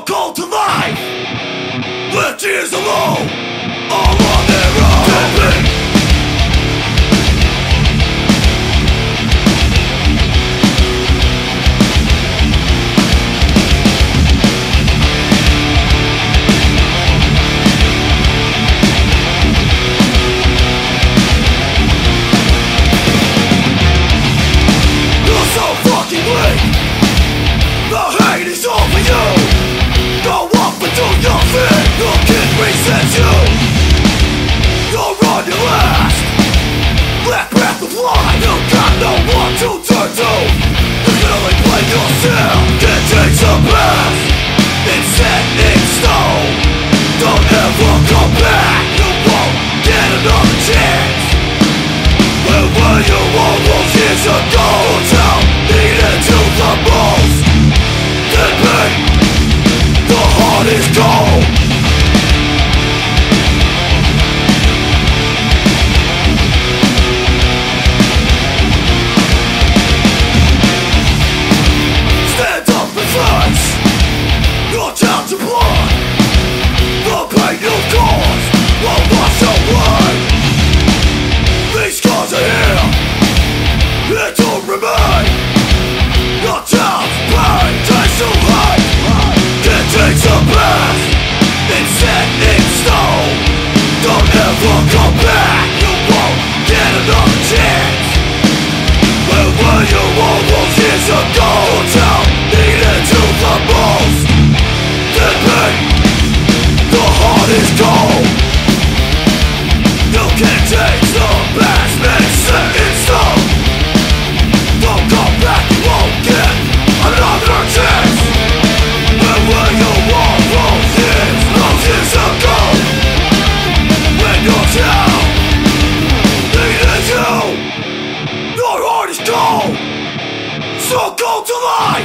your call to life. Left ears alone, all on their own. Deadly. So go to life.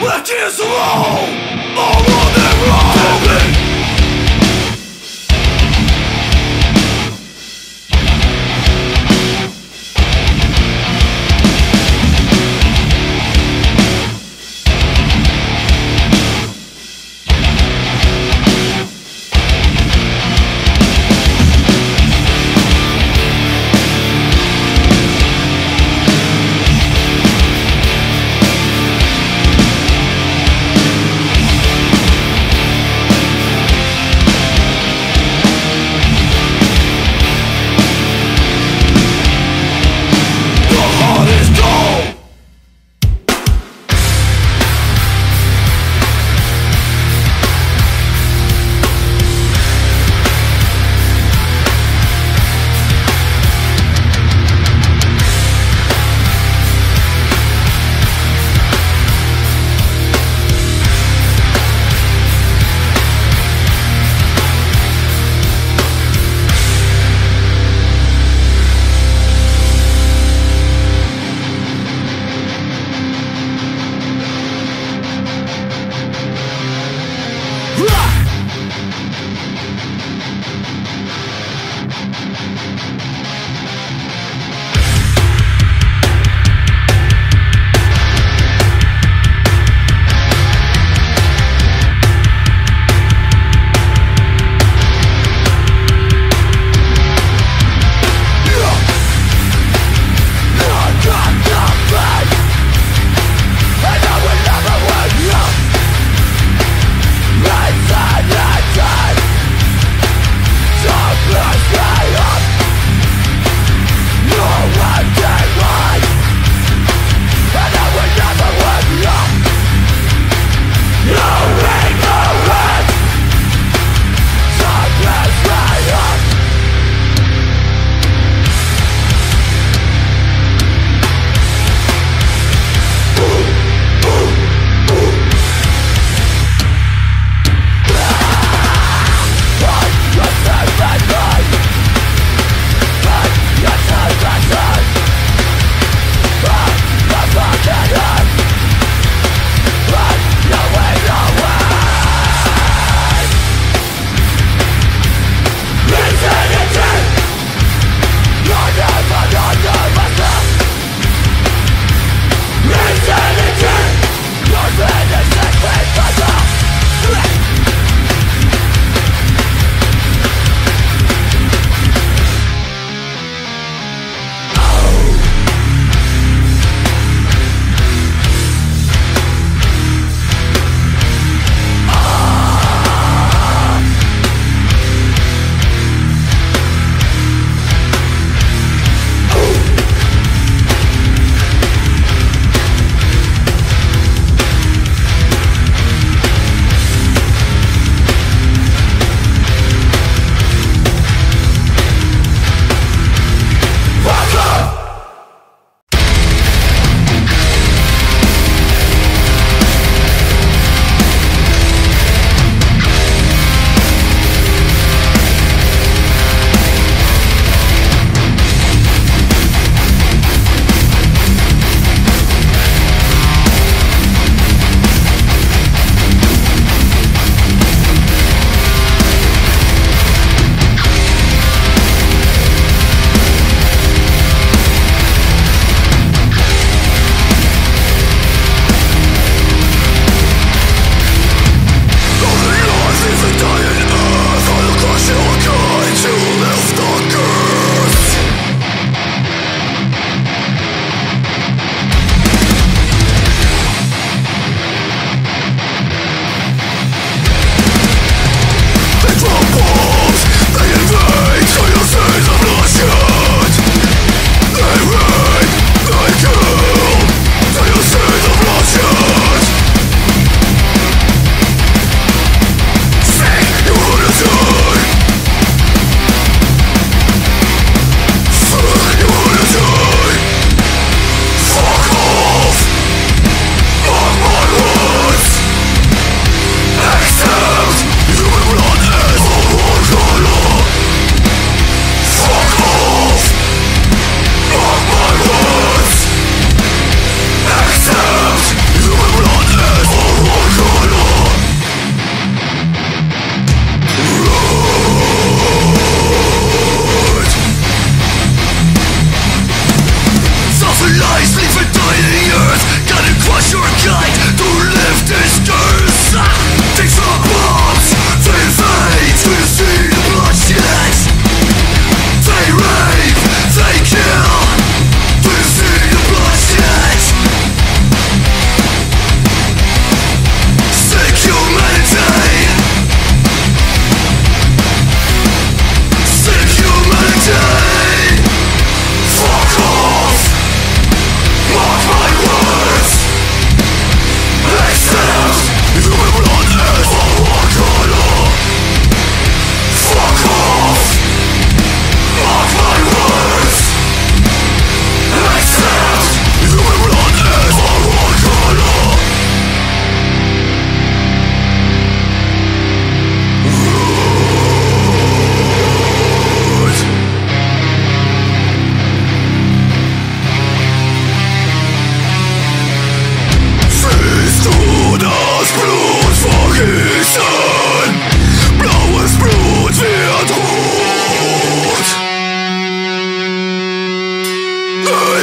Left ears alone, all on their own.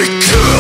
because